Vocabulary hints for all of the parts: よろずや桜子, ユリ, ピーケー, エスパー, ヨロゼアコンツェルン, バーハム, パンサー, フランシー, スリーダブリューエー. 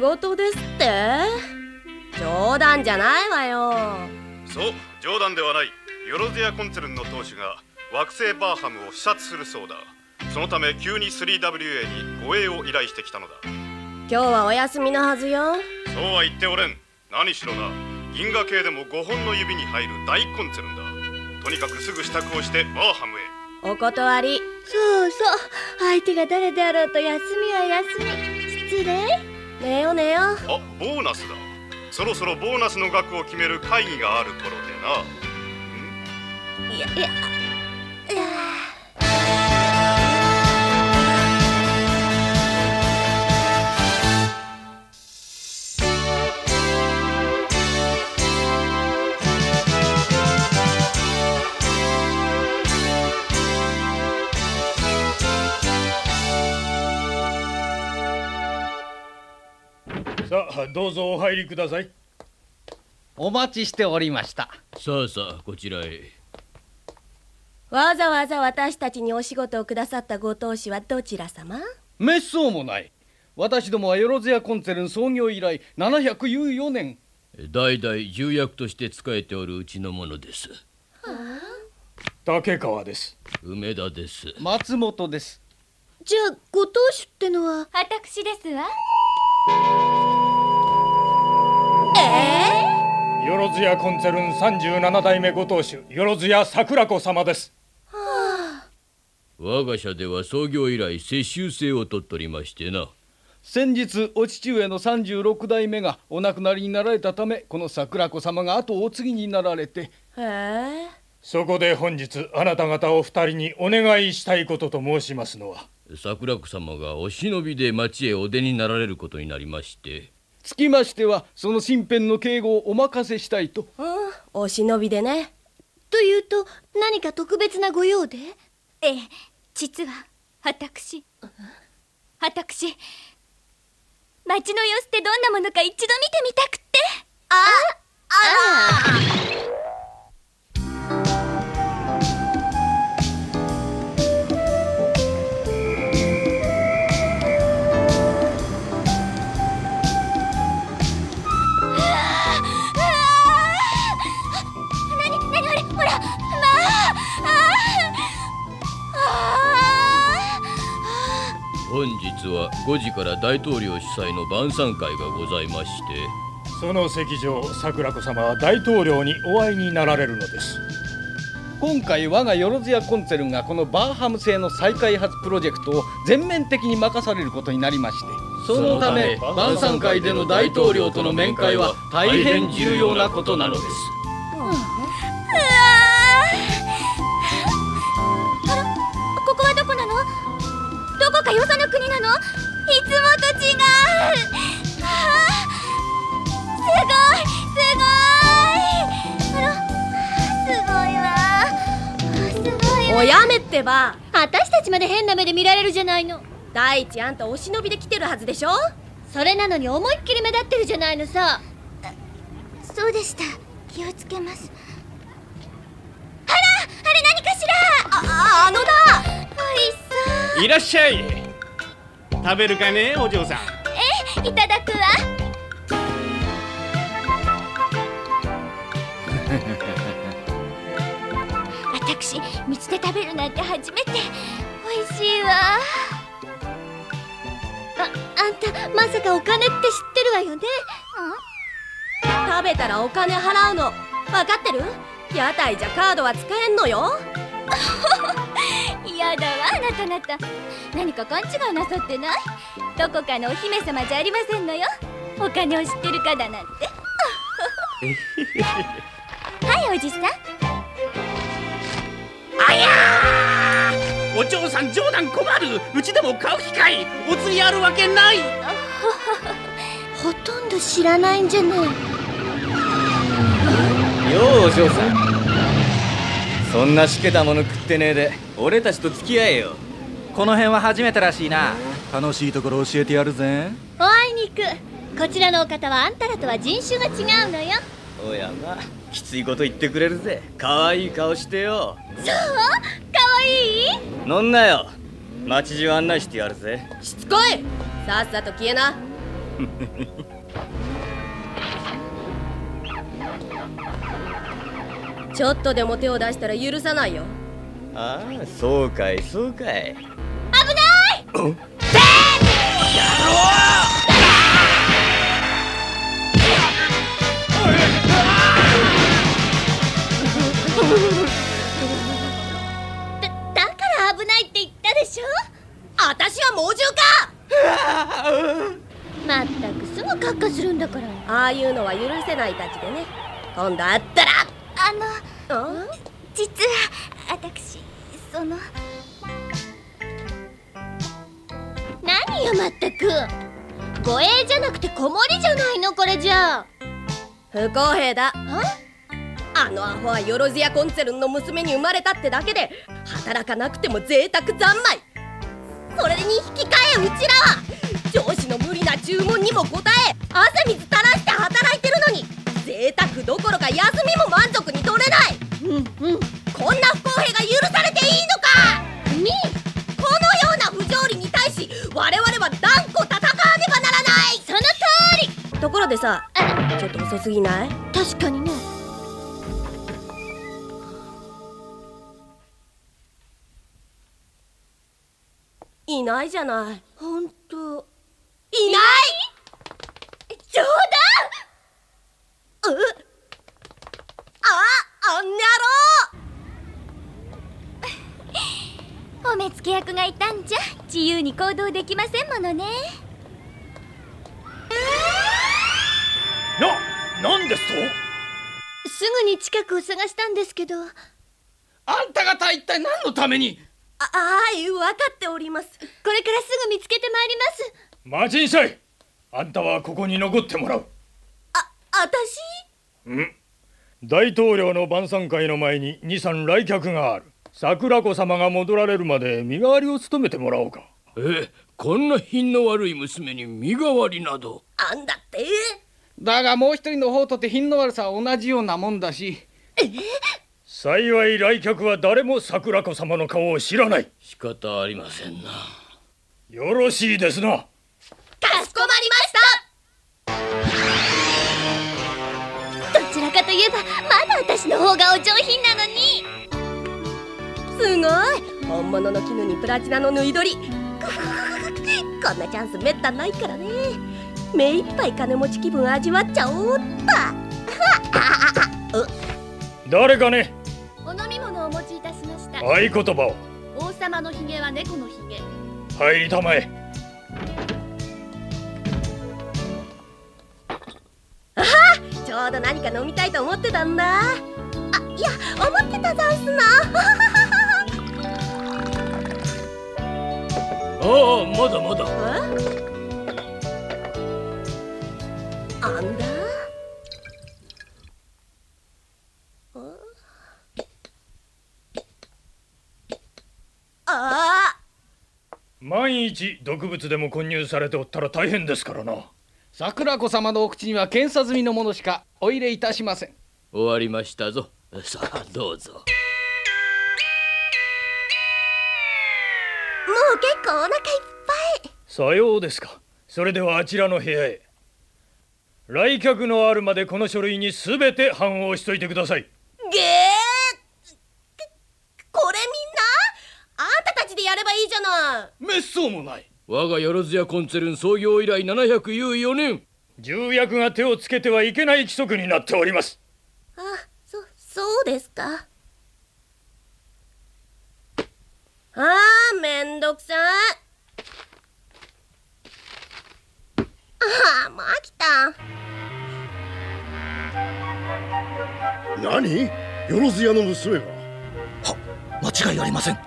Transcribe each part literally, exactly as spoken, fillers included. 事ですって？冗談じゃないわよ。そう、冗談ではない。ヨロゼアコンツェルンの当主が惑星バーハムを視察するそうだ。そのため急に スリーダブリューエー に護衛を依頼してきたのだ。今日はお休みのはずよ。そうは言っておれん。何しろな、銀河系でもごほんの指に入る大コンツェルンだ。とにかくすぐ支度をしてバーハムへ。お断り。そうそう、相手が誰であろうと休みは休み。失礼。寝よ寝よ。あ、ボーナスだ。そろそろボーナスの額を決める会議がある頃でな。ん？いやいやいやさあ、どうぞお入りください。お待ちしておりました。さあさあ、こちらへ。わざわざ私たちにお仕事をくださったご当主はどちら様？めっそうもない。私どもはよろずやコンツェルン創業以来ななひゃくよねん、代々重役として仕えておるうちの者です。はあ、竹川です。梅田です。松本です。じゃあご当主ってのは私ですわ。えー、よろずやコンツェルンさんじゅうななだいめご当主、よろずや桜子様です。はあ、我が社では創業以来世襲制を取っとりましてな。先日お父上のさんじゅうろくだいめがお亡くなりになられたため、この桜子様が後お継ぎになられて。へえ。そこで本日あなた方お二人にお願いしたいことと申しますのは、桜子様がお忍びで町へお出になられることになりまして、つきましてはその身辺の警護をお任せしたいと。ああ、お忍びでね。というと何か特別なご用で？ええ、実は私私町の様子ってどんなものか一度見てみたくって。あああら本日はごじから大統領主催の晩餐会がございまして、その席上桜子様は大統領にお会いになられるのです。今回我がよろずやコンツェルンがこのバーハム製の再開発プロジェクトを全面的に任されることになりまして、そのため晩餐会での大統領との面会は大変重要なことなのです。よその国なの？いつもと違う。はあ、すごいすごい。あら、すごいわ。すごいわ。おやめってば。私たちまで変な目で見られるじゃないの。第一、あんたお忍びで来てるはずでしょ。それなのに思いっきり目立ってるじゃないのさ。そうでした。気をつけます。あら、あれ何かしら。あ、あのだ。いらっしゃい。食べるかね、お嬢さん。ええ、いただくわ。私、道で食べるなんて初めて。おいしいわ。あ、あんたまさかお金って知ってるわよね？ん？食べたらお金払うの。分かってる？屋台じゃカードは使えんのよ。やだわ、あなたなた。何か勘違いなさってない？どこかのお姫様じゃありませんのよ。お金を知ってるかだなんて。はい、おじさん。あやー！お嬢さん、冗談困る。うちでも買う機会お釣りあるわけない。ほとんど知らないんじゃない。よう、お嬢さん。そんなしけたもの食ってねえで俺たちと付き合えよ。この辺は初めてらしいな。楽しいところ教えてやるぜ。おあいに行く。こちらのお方はあんたらとは人種が違うのよ。おやま、きついこと言ってくれるぜ。かわいい顔してよ。そう？かわいい？乗んなよ。町中案内してやるぜ。しつこい。さっさと消えな。ちょっとでも手を出したら許さないよ。ああ、そうかいそうかい。危ない。だ, だから危ないって言ったでしょ。あたしは猛獣か。まったくすぐカッカするんだから。ああいうのは許せないたちでね。今度会ったら。あの、あ実は私その。何よまったく。護衛じゃなくて子守じゃないのこれじゃあ。不公平だ。あのアホはよろずやコンツェルンの娘に生まれたってだけで働かなくても贅沢三昧。それに引き換えうちらは上司の無理な注文にも応え汗水垂らして働いてるのに贅沢どころか休みも満足に取れない、うんうん、こんな不公平が許されていいのか、うん、このような不条理に対し我々は断固戦わねばならない。その通り。ところでさ、ちょっと遅すぎない？確かにね。いないじゃない。ほんといない。冗談。うっあ、あんにゃろう。お目付け役がいたんじゃ自由に行動できませんものね。な、なんですと？すぐに近くを探したんですけど。あんた方一体何のために？ああ、分かっております。これからすぐ見つけてまいります。待ちにしい。あんたはここに残ってもらう。あ、あたし？うん。大統領の晩餐会の前に二三来客がある。桜子様が戻られるまで身代わりを務めてもらおうか。え、こんな品の悪い娘に身代わりなど。あんだって。だがもう一人の方とて品の悪さは同じようなもんだし。ええ。幸い来客は誰も桜子様の顔を知らない。仕方ありませんな。よろしいですな。かしこまりました。どちらかといえばまだ私の方がお上品なのに。すごい。本物の絹にプラチナの縫い取りこんなチャンスめったないからね。目いっぱい金持ち気分味わっちゃおうっと。誰かね。お飲み物をお持ちいたしました。合言葉を。王様のひげは猫のひげ。入りたまえ。ああ、ちょうど何か飲みたいと思ってたんだ。あ、いや、思ってたざんすな。ああ、まだまだ。あんだ。万一毒物でも混入されておったら大変ですからな。桜子様のお口には検査済みのものしかお入れいたしません。終わりましたぞ。さあどうぞ。もう結構お腹いっぱい。さようですか。それではあちらの部屋へ。来客のあるまでこの書類にすべて判を押しといてください。げー、これみんなあんたたちでやればいいじゃない。めっそうもない。我がよろずやコンツェルン創業以来ななひゃくよねん、重役が手をつけてはいけない規則になっております。あ、そ、そうですか。あー、めんどくさい。あー、もう飽きた。何？よろずやの娘が？は、間違いありません。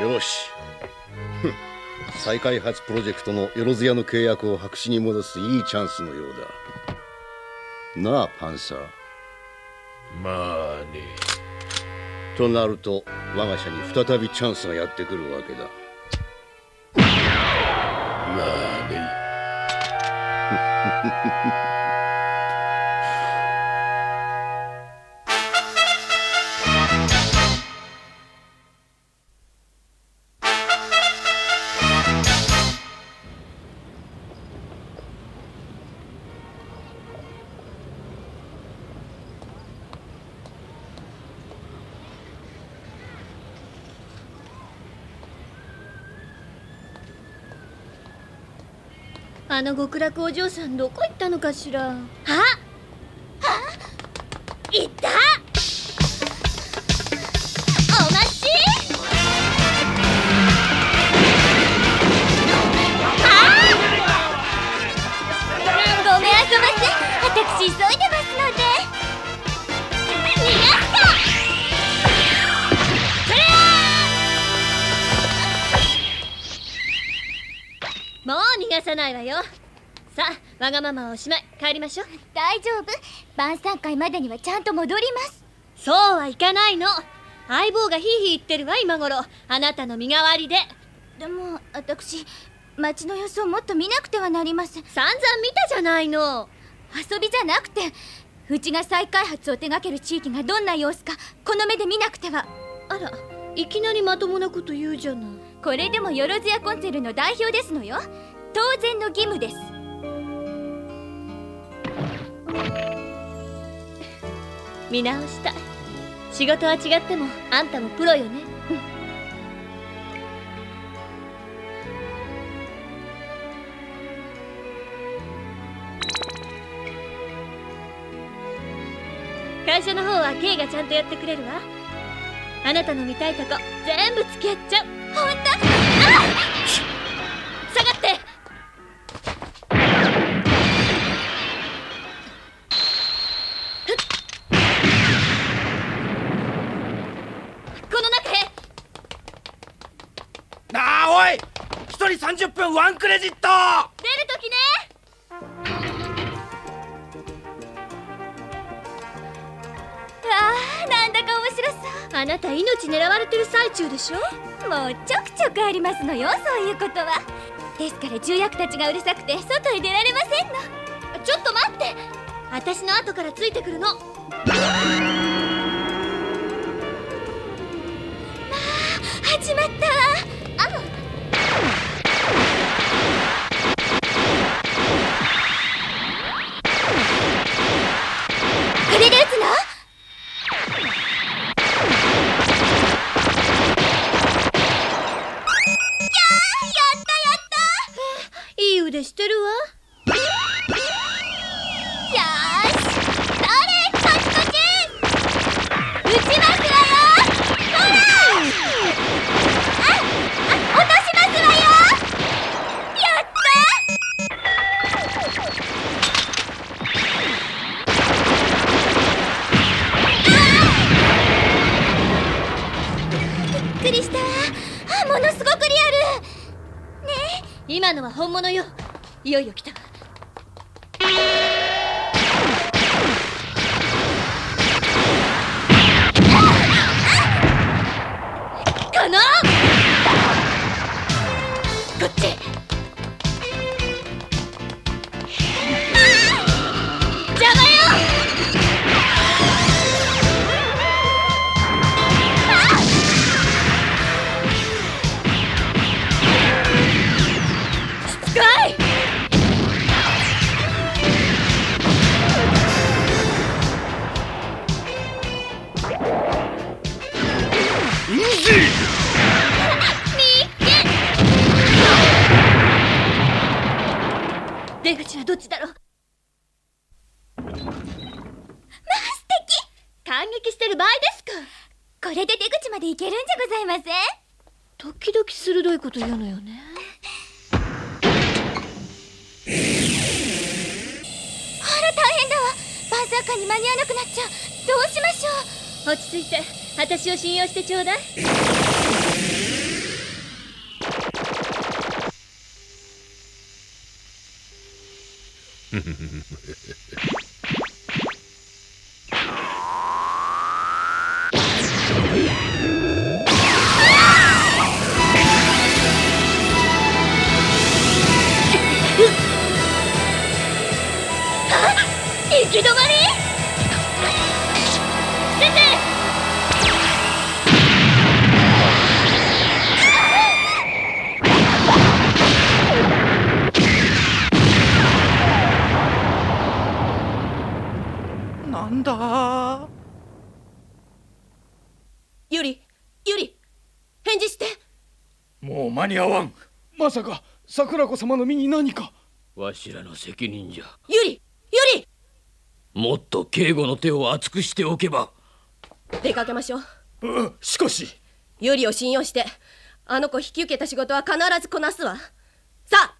よし再開発プロジェクトのよろずやの契約を白紙に戻すいいチャンスのようだなあ、パンサー。まあね。となると我が社に再びチャンスがやってくるわけだ。まあね。あの極楽お嬢さんどこ行ったのかしら。あっ行った。お待ち。あごめんあそばせ、私急いでますので。もう逃がさないわよ。さあわがままはおしまい、帰りましょう。大丈夫、晩餐会までにはちゃんと戻ります。そうはいかないの。相棒がヒーヒー言ってるわ今頃、あなたの身代わりで。でも私町の様子をもっと見なくてはなりません。散々見たじゃないの。遊びじゃなくてうちが再開発を手掛ける地域がどんな様子かこの目で見なくては。あらいきなりまともなこと言うじゃない。これでもよろずやコンツェルの代表ですのよ。当然の義務です。見直した。仕事は違ってもあんたもプロよね。会社の方はKがちゃんとやってくれるわ。あなたの見たいとこ全部付き合っちゃう。ほんと？下がって。この中へ。なあおい、一人さんじゅっぷんワンクレジット出るときね。ああなんだか面白そう。あなた命狙われてる最中でしょ。もうちょくちょくありますのよそういうことは。ですから重役たちがうるさくて外へ出られませんの。ちょっと待って、私の後からついてくるの。まあ始まったわ。あっしてるわ。よーし、それこっちこっち。打ちますわよ。ほら。あ、あ、落としますわよ。やった。びっくりしたわ。あ、ものすごくリアル。ねえ。今のは本物よ。いよいよ来た。このこっち。邪魔よ。しつこい。出口はどっちだろう。まあ素敵。感激してる場合ですか。これで出口まで行けるんじゃございません。時々鋭いこと言うのよね。あら大変だわ、晩餐会に間に合わなくなっちゃう。どうしましょう。落ち着いて、私を信用してちょうだい。行き止まり。なんだユリ、ユリ返事して。もう間に合わん。まさか桜子様の身に何か。わしらの責任じゃ。ユリ、ユリ、もっと警護の手を厚くしておけば。出かけましょう。うん、しかしユリを信用してあの子引き受けた仕事は必ずこなすわ。さあ。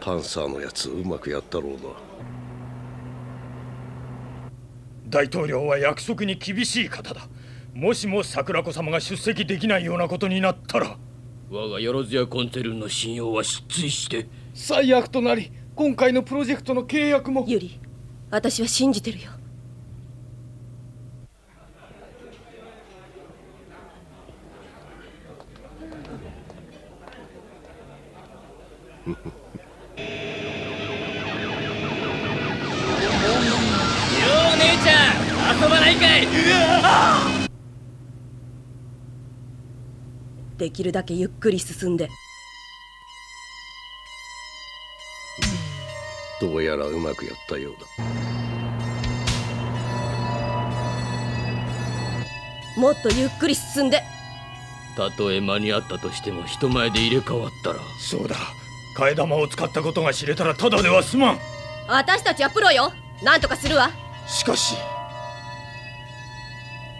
パンサーのやつうまくやったろうな。大統領は約束に厳しい方だ。もしも桜子様が出席できないようなことになったら、我がよろずやコンテルンの信用は失墜して最悪となり、今回のプロジェクトの契約も。ユリ、私は信じてるよ。できるだけゆっくり進んで。どうやらうまくやったようだ。もっとゆっくり進んで。たとえ間に合ったとしても人前で入れ替わったら。そうだ、替え玉を使ったことが知れたらただでは済まん。私たちはプロよ、なんとかするわ。しかし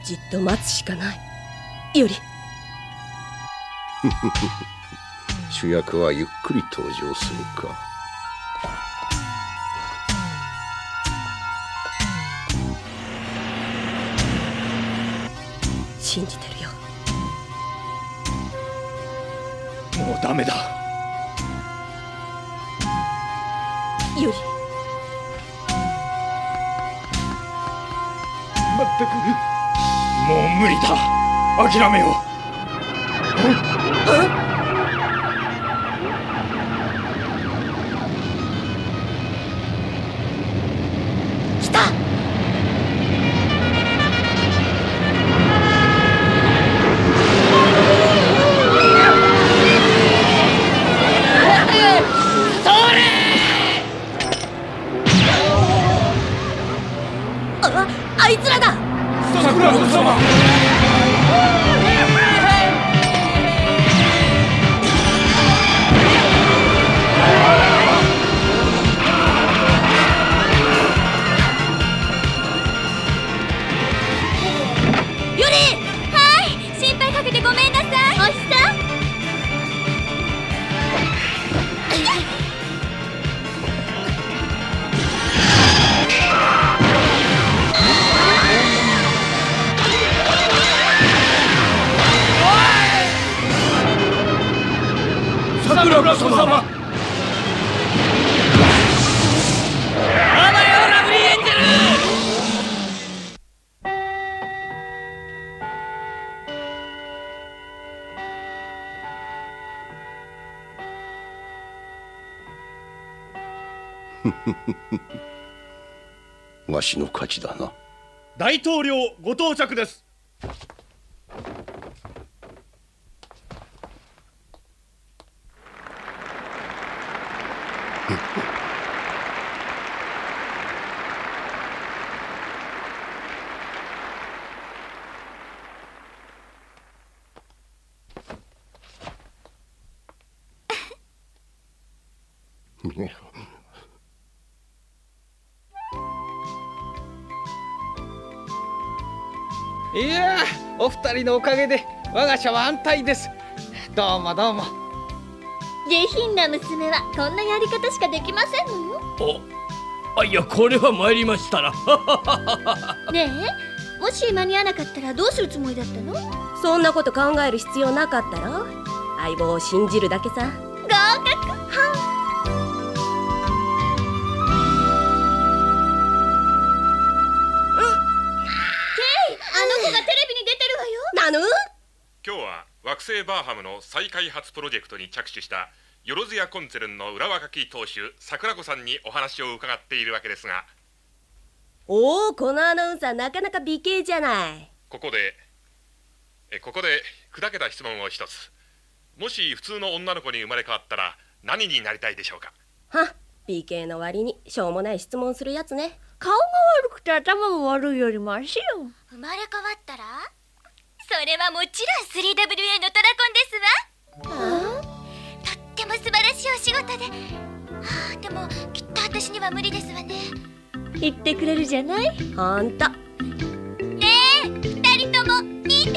じっと待つしかない、ユリ。主役はゆっくり登場するか。信じてるよ。もうダメだ、ユリ。まったくもう無理だ、諦めよう。来た。あ、あいつらだ。桜子様。わしの勝ちだな。大統領ご到着です。いやー、お二人のおかげで我が社は安泰です。どうもどうも。下品な娘はこんなやり方しかできませんのよ。あ、いや、これは参りましたな。ねえ、もし間に合わなかったらどうするつもりだったの？そんなこと考える必要なかったろ。相棒を信じるだけさ。合格。はん。今日は惑星バーハムの再開発プロジェクトに着手したよろずやコンツェルンの裏若き当主桜子さんにお話を伺っているわけですが。おお、このアナウンサーなかなか美形じゃない。ここでえここで砕けた質問を一つ。もし普通の女の子に生まれ変わったら何になりたいでしょうか。は、ピーケー の割にしょうもない質問するやつね。顔が悪くて頭が悪いよりマシよ。生まれ変わったらそれはもちろん スリーダブリューエー のドラゴンですわ。とっても素晴らしいお仕事で、はあ、でもきっと私には無理ですわね。言ってくれるじゃない。ほんと。ねえ、ふたりとも見てる？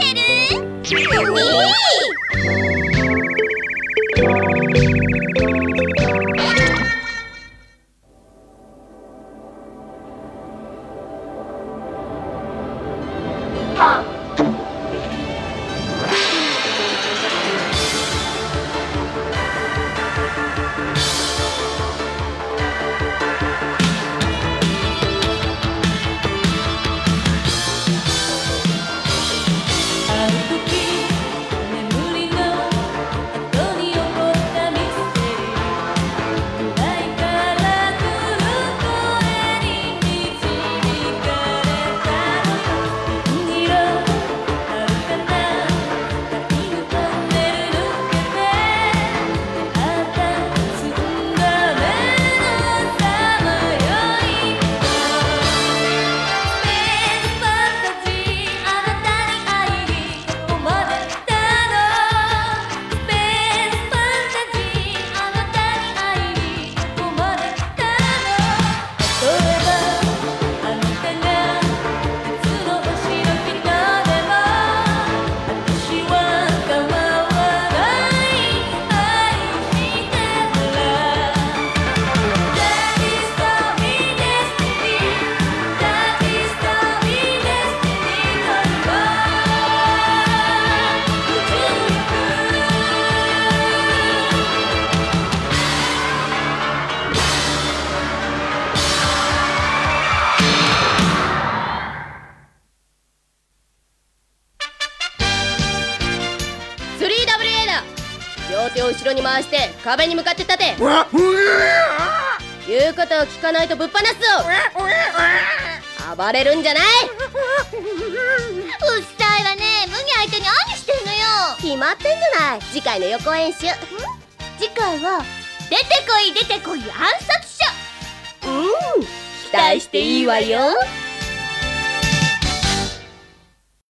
後ろに回して壁に向かって立て。言うことを聞かないとぶっ放すぞ。暴れるんじゃない。うっさいわね。むぎ相手に何してんのよ。決まってんじゃない。次回の予行演習。次回は出てこい出てこい暗殺者。うん、期待していいわよ。